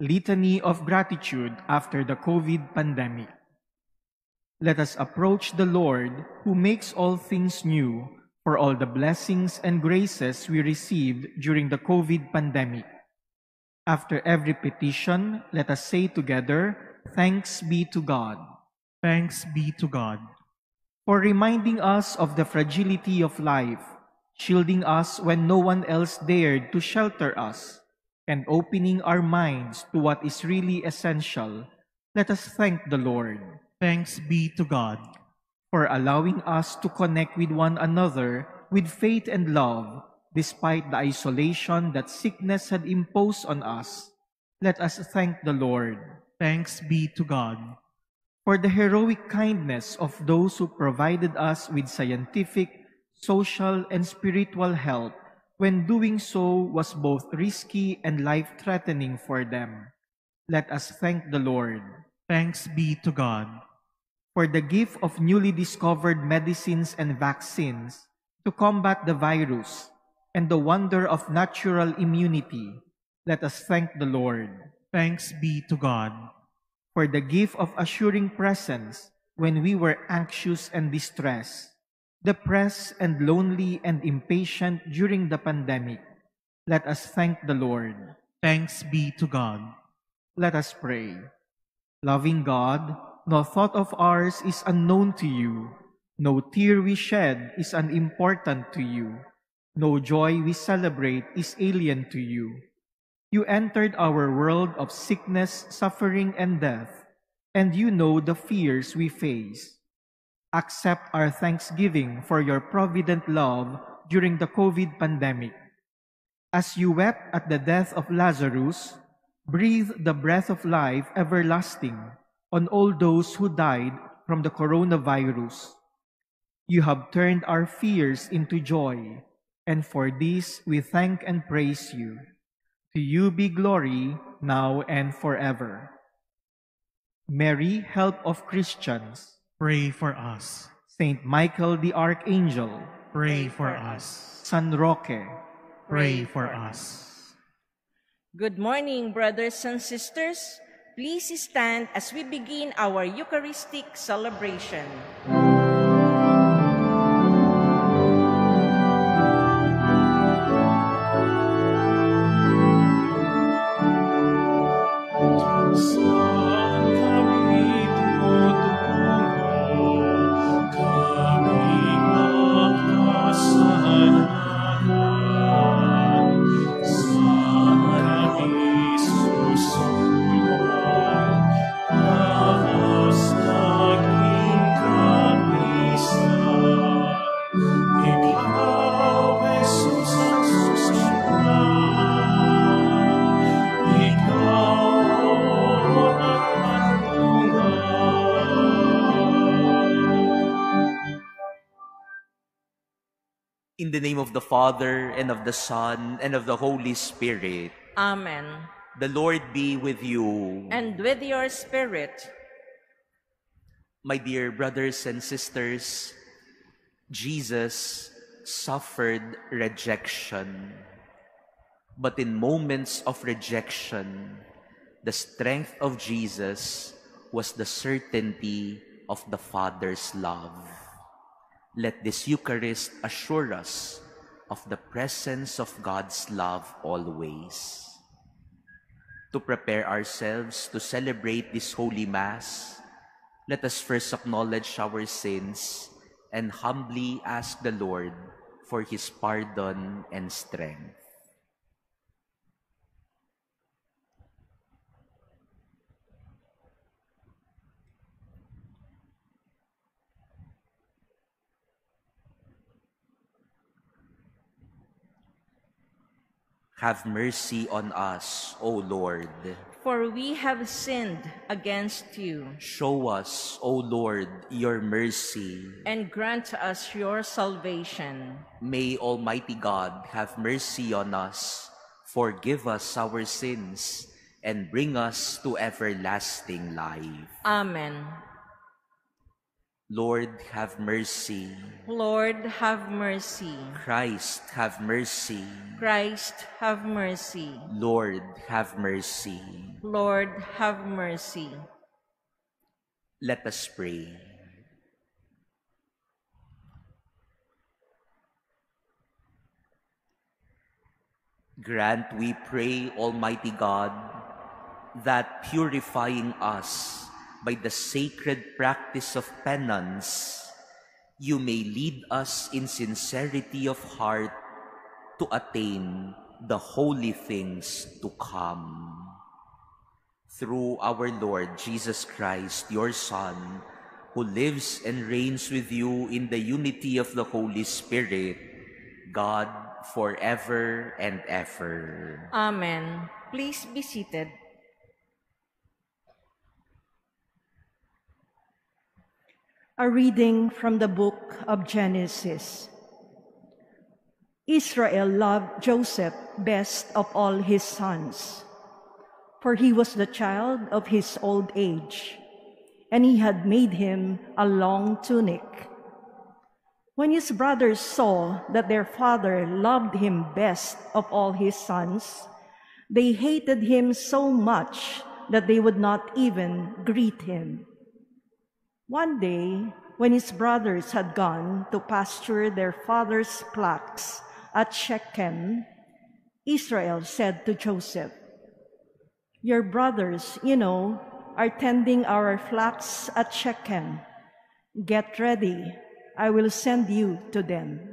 Litany of Gratitude After the COVID Pandemic. Let us approach the Lord who makes all things new for all the blessings and graces we received during the COVID pandemic. After every petition, let us say together, Thanks be to God. Thanks be to God. For reminding us of the fragility of life, shielding us when no one else dared to shelter us, and opening our minds to what is really essential, let us thank the Lord. Thanks be to God. For allowing us to connect with one another with faith and love, despite the isolation that sickness had imposed on us, let us thank the Lord. Thanks be to God. For the heroic kindness of those who provided us with scientific, social, and spiritual help, when doing so was both risky and life-threatening for them, let us thank the Lord. Thanks be to God. For the gift of newly discovered medicines and vaccines to combat the virus and the wonder of natural immunity, let us thank the Lord. Thanks be to God. For the gift of assuring presence when we were anxious and distressed, depressed and lonely and impatient during the pandemic, let us thank the Lord. Thanks be to God. Let us pray. Loving God, no thought of ours is unknown to you. No tear we shed is unimportant to you. No joy we celebrate is alien to you. You entered our world of sickness, suffering, and death, and you know the fears we face. Accept our thanksgiving for your provident love during the COVID pandemic. As you wept at the death of Lazarus, breathe the breath of life everlasting on all those who died from the coronavirus. You have turned our fears into joy, and for this we thank and praise you. To you be glory, now and forever. Mary, Help of Christians, pray for us. Saint Michael the Archangel, pray for us. San Roque, pray for us. Good morning, brothers and sisters. Please stand as we begin our Eucharistic celebration. In the name of the Father, and of the Son, and of the Holy Spirit. Amen. The Lord be with you. And with your spirit. My dear brothers and sisters, Jesus suffered rejection. But in moments of rejection, the strength of Jesus was the certainty of the Father's love. Let this Eucharist assure us of the presence of God's love always. To prepare ourselves to celebrate this Holy Mass, let us first acknowledge our sins and humbly ask the Lord for His pardon and strength. Have mercy on us, O Lord. For we have sinned against you. Show us, O Lord, your mercy. And grant us your salvation. May Almighty God have mercy on us, forgive us our sins, and bring us to everlasting life. Amen. Lord, have mercy. Lord, have mercy. Christ, have mercy. Christ, have mercy. Lord, have mercy. Lord, have mercy. Let us pray. Grant, we pray, Almighty God, that purifying us by the sacred practice of penance, you may lead us in sincerity of heart to attain the holy things to come. Through our Lord Jesus Christ, your Son, who lives and reigns with you in the unity of the Holy Spirit, God, forever and ever. Amen. Please be seated. A reading from the book of Genesis. Israel loved Joseph best of all his sons, for he was the child of his old age, and he had made him a long tunic. When his brothers saw that their father loved him best of all his sons, they hated him so much that they would not even greet him. One day, when his brothers had gone to pasture their father's flocks at Shechem, Israel said to Joseph, "Your brothers, are tending our flocks at Shechem. Get ready, I will send you to them."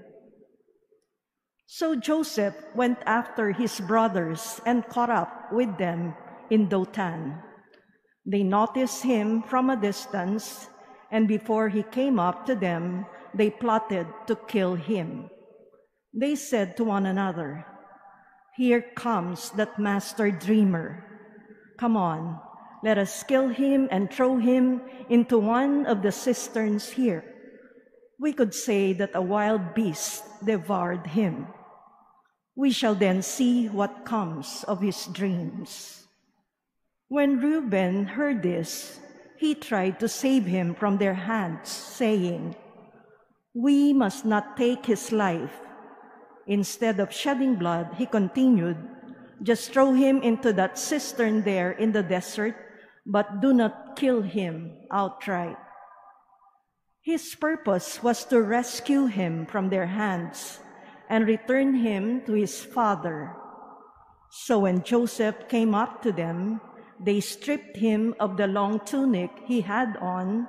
So Joseph went after his brothers and caught up with them in Dothan. They noticed him from a distance, and before he came up to them, they plotted to kill him. They said to one another, "Here comes that master dreamer. Come on, let us kill him and throw him into one of the cisterns here. We could say that a wild beast devoured him. We shall then see what comes of his dreams." When Reuben heard this, he tried to save him from their hands, saying, "We must not take his life. Instead of shedding blood," he continued, "just throw him into that cistern there in the desert, but do not kill him outright." His purpose was to rescue him from their hands and return him to his father. So when Joseph came up to them, they stripped him of the long tunic he had on.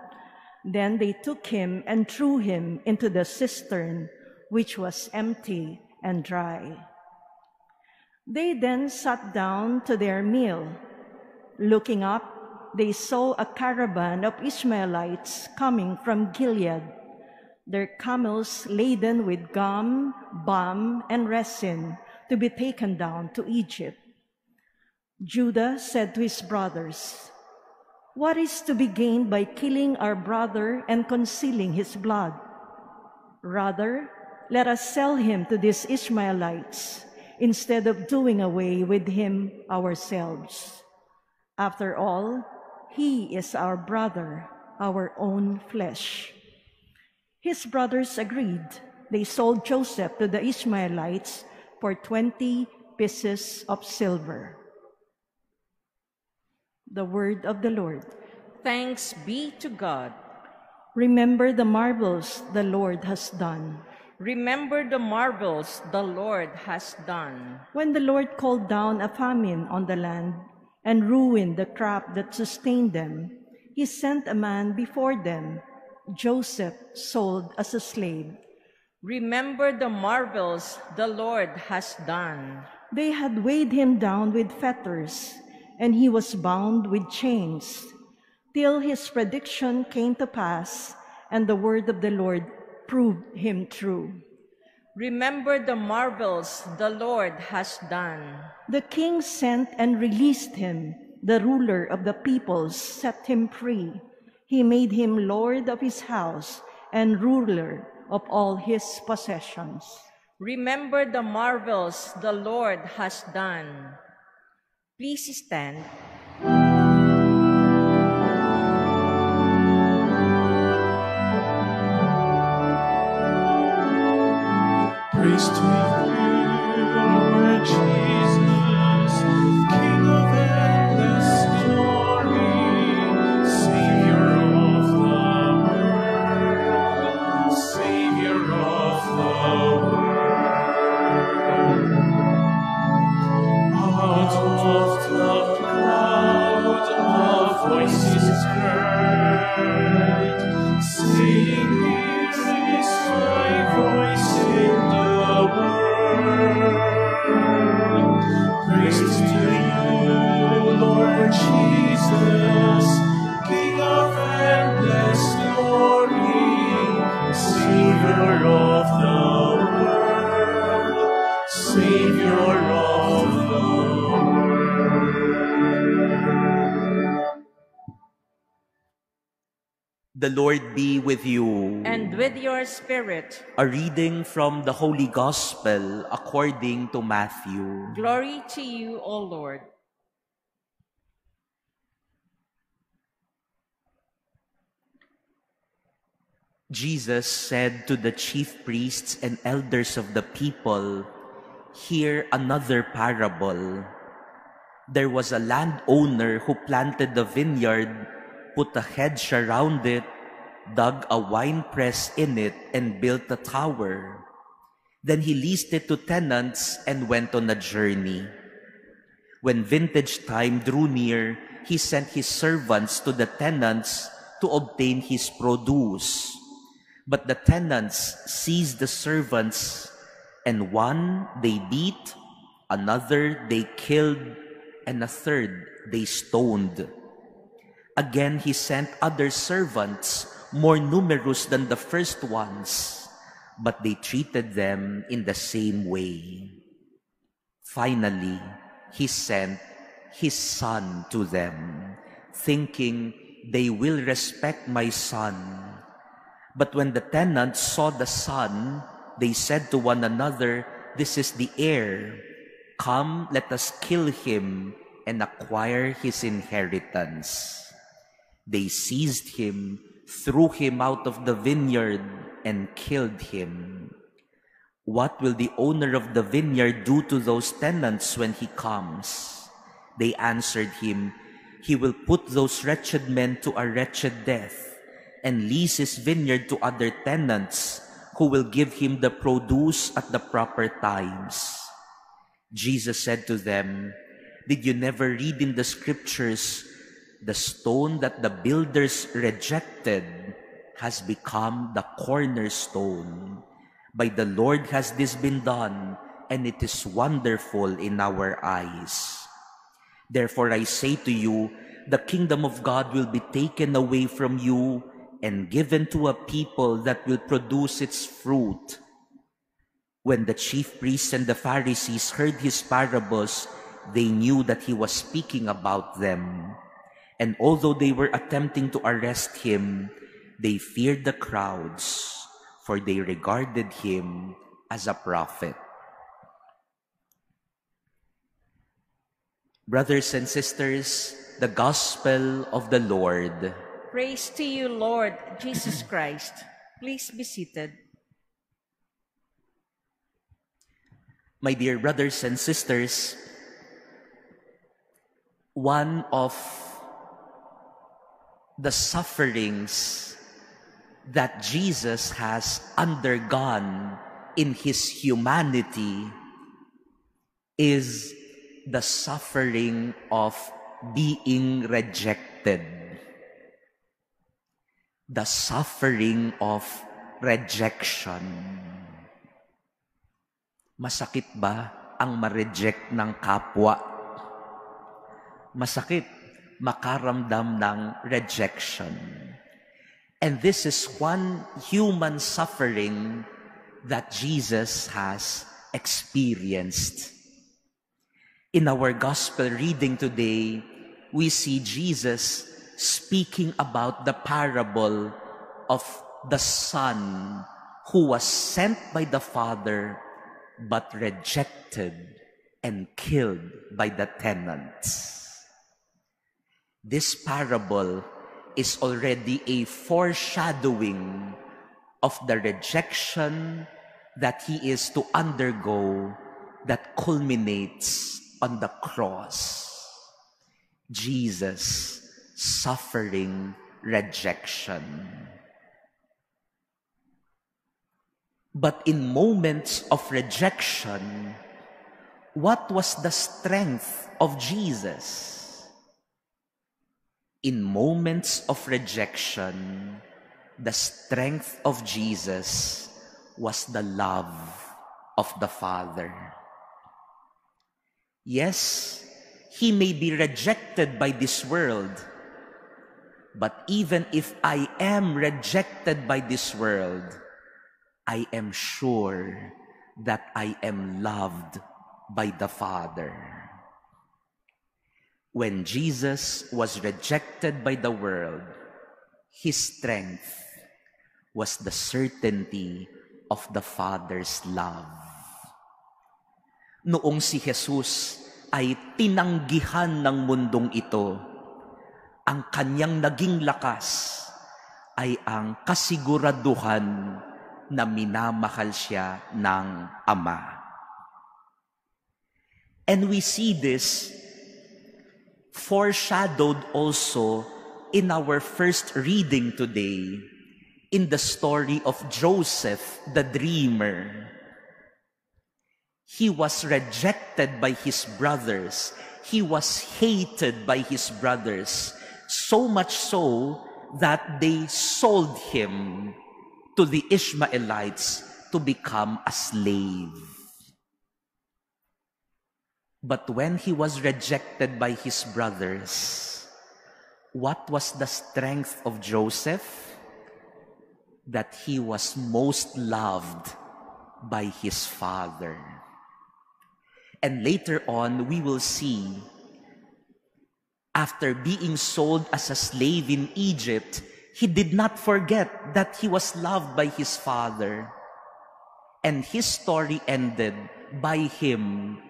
Then they took him and threw him into the cistern, which was empty and dry. They then sat down to their meal. Looking up, they saw a caravan of Ishmaelites coming from Gilead, their camels laden with gum, balm, and resin to be taken down to Egypt. Judah said to his brothers, "What is to be gained by killing our brother and concealing his blood? Rather, let us sell him to these Ishmaelites instead of doing away with him ourselves. After all, he is our brother, our own flesh." His brothers agreed. They sold Joseph to the Ishmaelites for 20 pieces of silver. The word of the Lord. Thanks be to God. Remember the marvels the Lord has done. Remember the marvels the Lord has done. When the Lord called down a famine on the land and ruined the crop that sustained them, he sent a man before them, Joseph, sold as a slave. Remember the marvels the Lord has done. They had weighed him down with fetters, and he was bound with chains, till his prediction came to pass, and the word of the Lord proved him true. Remember the marvels the Lord has done. The king sent and released him. The ruler of the peoples set him free. He made him lord of his house and ruler of all his possessions. Remember the marvels the Lord has done. Please stand. The Lord be with you. And with your spirit. A reading from the Holy Gospel according to Matthew. Glory to you, O Lord. Jesus said to the chief priests and elders of the people, "Hear another parable. There was a landowner who planted a vineyard, put a hedge around it, dug a winepress in it, and built a tower. Then he leased it to tenants and went on a journey. When vintage time drew near, he sent his servants to the tenants to obtain his produce. But the tenants seized the servants, and one they beat, another they killed, and a third they stoned. Again, he sent other servants, more numerous than the first ones, but they treated them in the same way. Finally, he sent his son to them, thinking, 'They will respect my son.' But when the tenants saw the son, they said to one another, 'This is the heir. Come, let us kill him and acquire his inheritance.' They seized him, threw him out of the vineyard, and killed him. What will the owner of the vineyard do to those tenants when he comes?" They answered him, "He will put those wretched men to a wretched death, and lease his vineyard to other tenants, who will give him the produce at the proper times." Jesus said to them, "Did you never read in the Scriptures, 'The stone that the builders rejected has become the cornerstone. By the Lord has this been done, and it is wonderful in our eyes.' Therefore I say to you, the kingdom of God will be taken away from you and given to a people that will produce its fruit." When the chief priests and the Pharisees heard his parables, they knew that he was speaking about them. And although they were attempting to arrest him, they feared the crowds, for they regarded him as a prophet. Brothers and sisters, the Gospel of the Lord. Praise to you, Lord Jesus Christ. Please be seated. My dear brothers and sisters, one of the sufferings that Jesus has undergone in his humanity is the suffering of being rejected. The suffering of rejection. Masakit ba ang ma-reject ng kapwa? Masakit makaramdam ng rejection. And this is one human suffering that Jesus has experienced. In our gospel reading today, we see Jesus speaking about the parable of the son who was sent by the father but rejected and killed by the tenants. This parable is already a foreshadowing of the rejection that he is to undergo that culminates on the cross. Jesus suffering rejection. But in moments of rejection, what was the strength of Jesus? In moments of rejection, the strength of Jesus was the love of the Father. Yes, he may be rejected by this world, but even if I am rejected by this world, I am sure that I am loved by the Father. When Jesus was rejected by the world, his strength was the certainty of the Father's love. Noong si Jesus ay tinanggihan ng mundong ito, ang kanyang naging lakas ay ang kasiguraduhan na minamahal siya ng Ama. And we see this foreshadowed also in our first reading today, in the story of Joseph the dreamer. He was rejected by his brothers. He was hated by his brothers, so much so that they sold him to the Ishmaelites to become a slave. But when he was rejected by his brothers, what was the strength of Joseph? That he was most loved by his father. And later on, we will see, after being sold as a slave in Egypt, he did not forget that he was loved by his father. And his story ended by him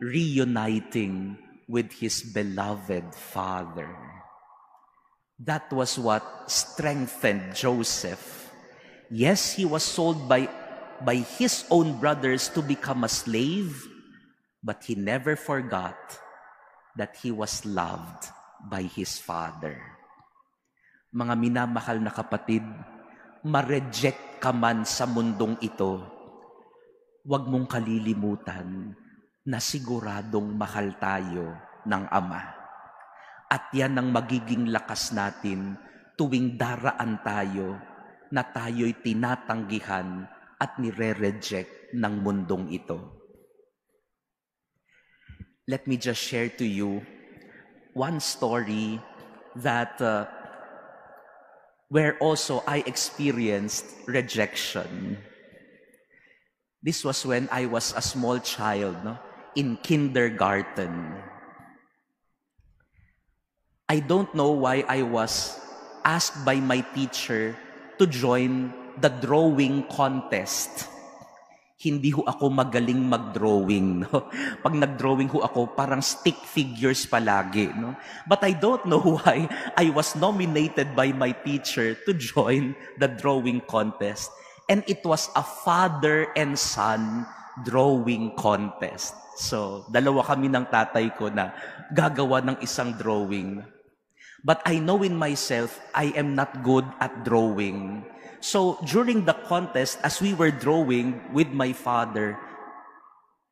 reuniting with his beloved father. That was what strengthened Joseph. Yes, he was sold by his own brothers to become a slave, but he never forgot that he was loved by his father. Mga minamahal na kapatid, ma-reject ka man sa mundong ito, huwag mong kalilimutan na siguradong mahal tayo ng Ama. At yan ang magiging lakas natin tuwing daraan tayo na tayo'y tinatanggihan at nire-reject ng mundong ito. Let me just share to you one story that where also I experienced rejection. This was when I was a small child, in kindergarten. I don't know why I was asked by my teacher to join the drawing contest. Hindi ho ako magaling mag-drawing. No? Pag nag-drawing ho ako, parang stick figures palagi. No? But I don't know why I was nominated by my teacher to join the drawing contest. And it was a father and son drawing contest. So, dalawa kami ng tatay ko na gagawa ng isang drawing. But I know in myself, I am not good at drawing. So during the contest, as we were drawing with my father,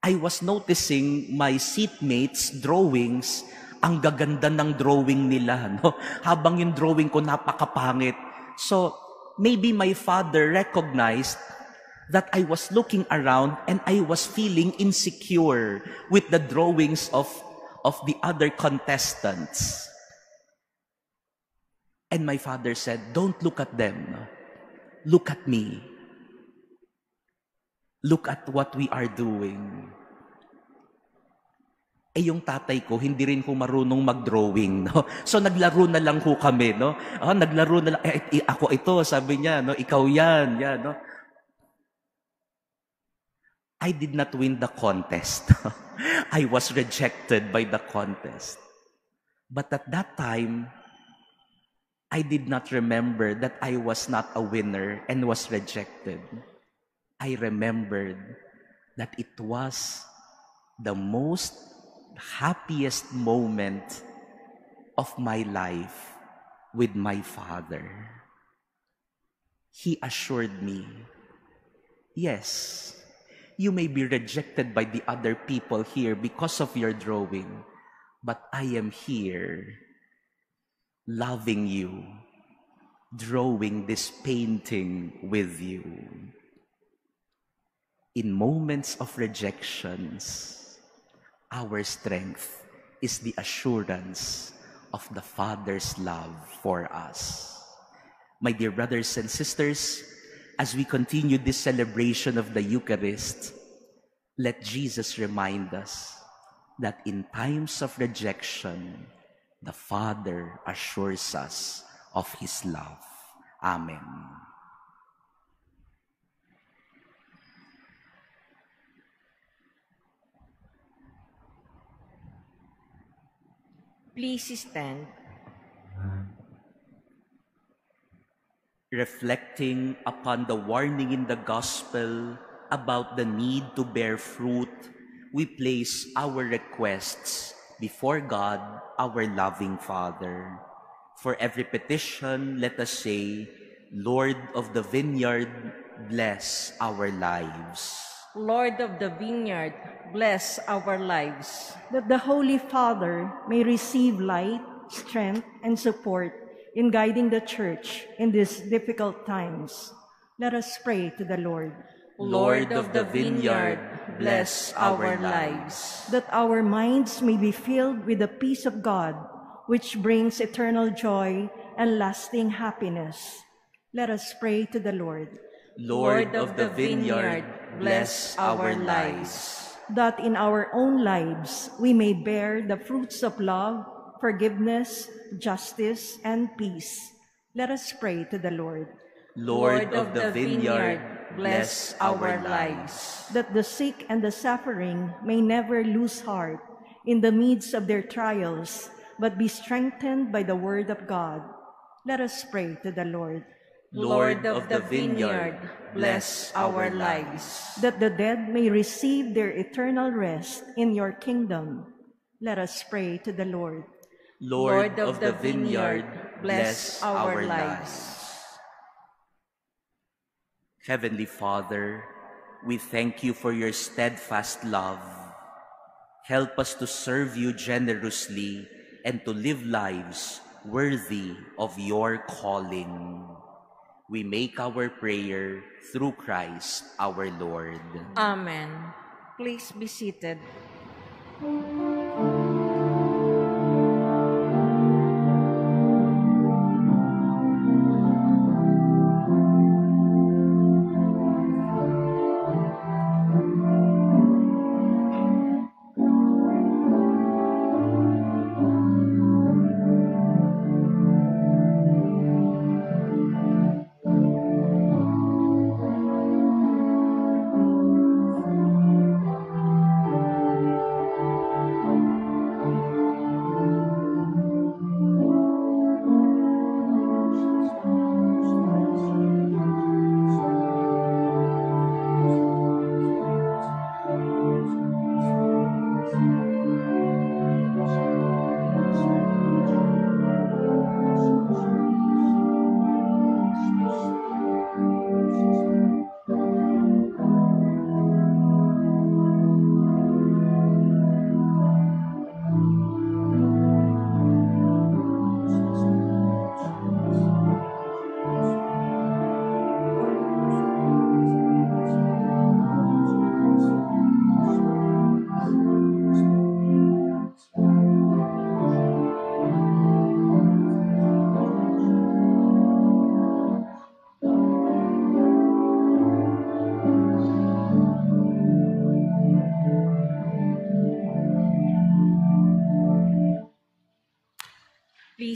I was noticing my seatmates' drawings. Ang gaganda ng drawing nila, no? Habang yung drawing ko napakapangit. So maybe my father recognized that I was looking around and I was feeling insecure with the drawings of the other contestants. And my father said, "Don't look at them. Look at me. Look at what we are doing." Eh yung tatay ko, hindi rin ko marunong mag-drawing. No? So naglaro na lang ko kami. No? Oh, naglaro na lang. Eh, ako ito, sabi niya. No? Ikaw yan. Yan, no? I did not win the contest. I was rejected by the contest. But at that time, I did not remember that I was not a winner and was rejected. I remembered that it was the most happiest moment of my life with my father. He assured me, yes, you may be rejected by the other people here because of your drawing, but I am here loving you, drawing this painting with you. In moments of rejections, our strength is the assurance of the Father's love for us. My dear brothers and sisters, as we continue this celebration of the Eucharist, let Jesus remind us that in times of rejection, the Father assures us of His love. Amen. Please stand. Reflecting upon the warning in the Gospel about the need to bear fruit, we place our requests before God, our loving Father. For every petition, let us say, Lord of the vineyard, bless our lives. Lord of the vineyard, bless our lives. That the Holy Father may receive light, strength, and support in guiding the Church in these difficult times. Let us pray to the Lord. Lord of the vineyard, bless our lives. That our minds may be filled with the peace of God, which brings eternal joy and lasting happiness. Let us pray to the Lord. Lord of the vineyard, bless our lives. That in our own lives we may bear the fruits of love, forgiveness, justice, and peace. Let us pray to the Lord. Lord of the vineyard, bless our lives. That the sick and the suffering may never lose heart in the midst of their trials, but be strengthened by the word of God. Let us pray to the Lord. Lord of the vineyard, bless our lives. That the dead may receive their eternal rest in your kingdom. Let us pray to the Lord. Lord of the vineyard, bless our lives. Heavenly Father, we thank you for your steadfast love. Help us to serve you generously and to live lives worthy of your calling. We make our prayer through Christ our Lord. Amen. Please be seated.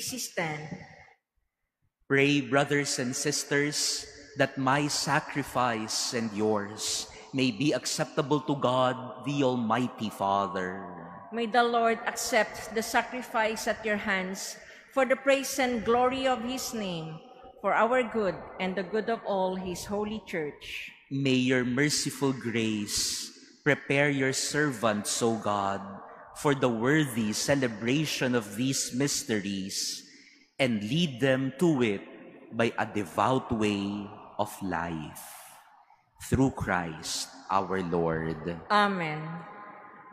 Stand. Pray, brothers and sisters, that my sacrifice and yours may be acceptable to God, the Almighty Father. May the Lord accept the sacrifice at your hands for the praise and glory of His name, for our good and the good of all His holy Church. May your merciful grace prepare your servants, O God, for the worthy celebration of these mysteries, and lead them to it by a devout way of life. Through Christ our Lord. Amen.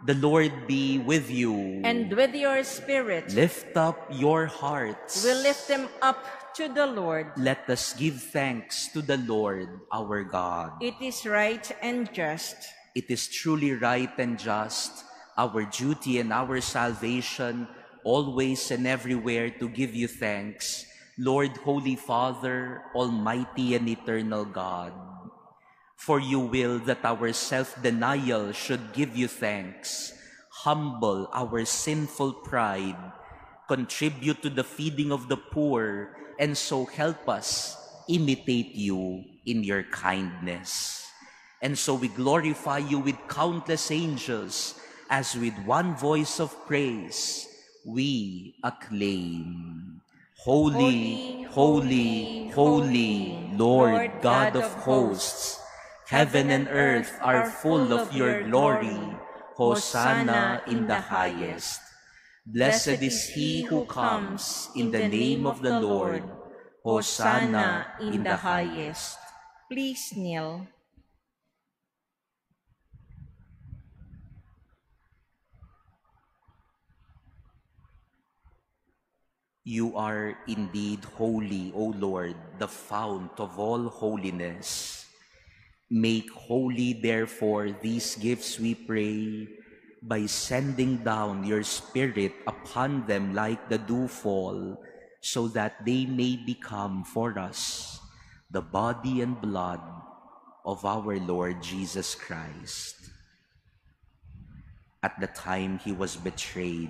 The Lord be with you. And with your spirit. Lift up your hearts. We lift them up to the Lord. Let us give thanks to the Lord our God. It is right and just. It is truly right and just, our duty and our salvation, always and everywhere to give you thanks, Lord, Holy Father, Almighty and Eternal God. For you will that our self-denial should give you thanks, humble our sinful pride, contribute to the feeding of the poor, and so help us imitate you in your kindness. And so we glorify you with countless angels, as with one voice of praise, we acclaim. Holy, holy, holy, holy Lord God of hosts, heaven and earth are full of your glory. Hosanna in the highest. Blessed is he who comes in the name of the Lord. Hosanna in the highest. Please kneel. You are indeed holy, O Lord, the fount of all holiness. Make holy, therefore, these gifts, we pray, by sending down your Spirit upon them like the dewfall, so that they may become for us the body and blood of our Lord Jesus Christ. At the time he was betrayed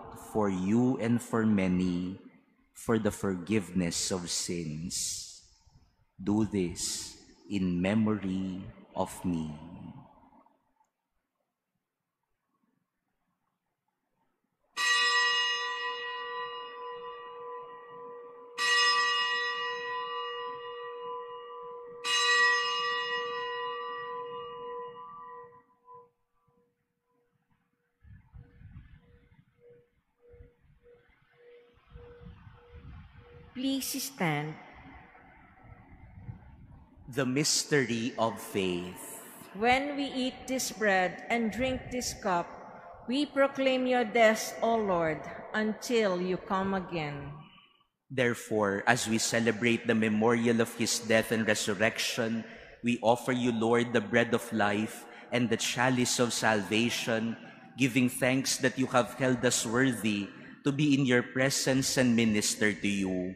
for you and for many for the forgiveness of sins. Do this in memory of me." Please stand. The mystery of faith. When we eat this bread and drink this cup, we proclaim your death, O Lord, until you come again. Therefore, as we celebrate the memorial of his death and resurrection, we offer you, Lord, the bread of life and the chalice of salvation, giving thanks that you have held us worthy to be in your presence and minister to you.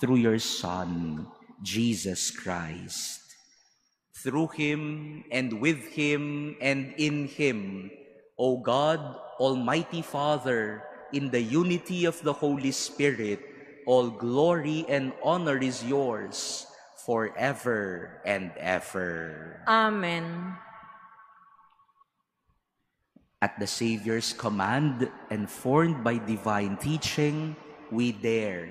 through your Son, Jesus Christ. Through him, and with him, and in him, O God, Almighty Father, in the unity of the Holy Spirit, all glory and honor is yours forever and ever. Amen. At the Savior's command and formed by divine teaching, we dare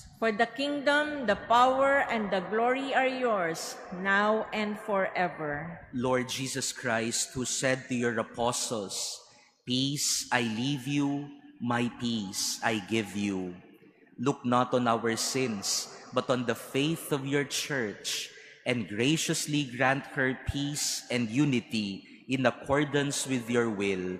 For the kingdom, the power, and the glory are yours, now and forever. Lord Jesus Christ, who said to your apostles, Peace I leave you, my peace I give you. Look not on our sins, but on the faith of your church, and graciously grant her peace and unity in accordance with your will,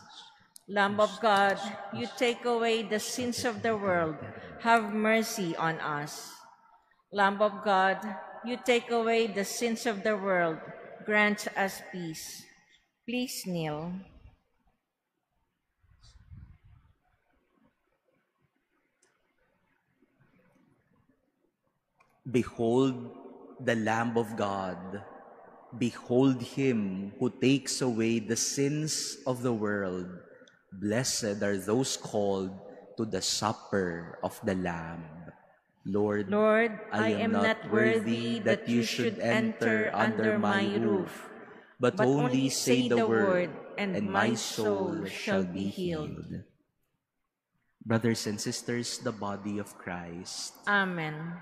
Lamb of God, you take away the sins of the world, have mercy on us. Lamb of God, you take away the sins of the world, grant us peace. Please kneel. Behold, the Lamb of God, behold him who takes away the sins of the world. Blessed are those called to the supper of the Lamb. Lord, Lord, I am not worthy that you should enter under my roof, but only say the word, and my soul shall be healed. Brothers and sisters, the body of Christ. Amen.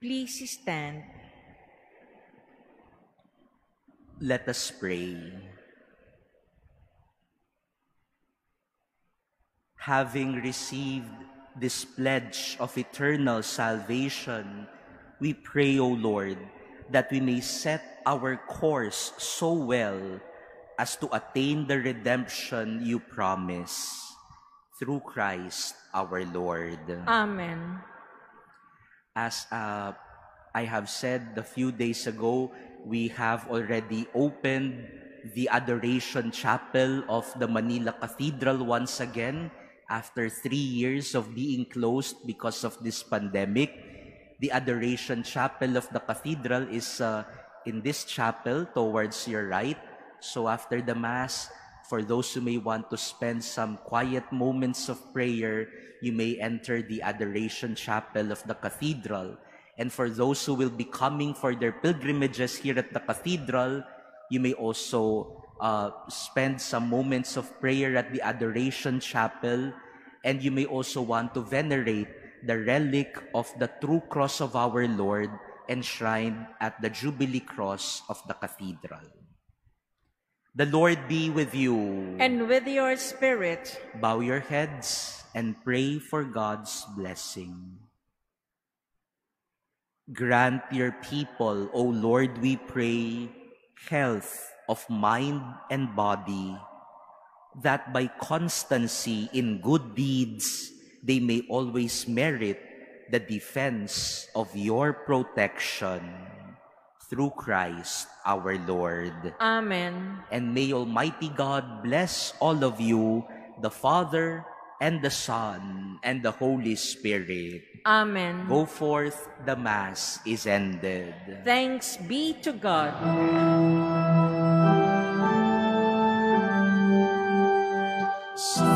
Please stand. Let us pray. Having received this pledge of eternal salvation, we pray, O Lord, that we may set our course so well as to attain the redemption you promise. Through Christ our Lord. Amen. As I have said a few days ago, we have already opened the Adoration Chapel of the Manila Cathedral once again after 3 years of being closed because of this pandemic. The Adoration Chapel of the Cathedral is in this chapel towards your right. So after the Mass, for those who may want to spend some quiet moments of prayer, you may enter the Adoration Chapel of the Cathedral. And for those who will be coming for their pilgrimages here at the Cathedral, you may also spend some moments of prayer at the Adoration Chapel. And you may also want to venerate the relic of the true cross of our Lord enshrined at the Jubilee Cross of the Cathedral. The Lord be with you. And with your spirit. Bow your heads and pray for God's blessing. Grant your people, O Lord, we pray, health of mind and body, that by constancy in good deeds they may always merit the defense of your protection. Through Christ our Lord. Amen. And may Almighty God bless all of you, the Father, and the Son, and the Holy Spirit. Amen. Go forth, the Mass is ended. Thanks be to God. So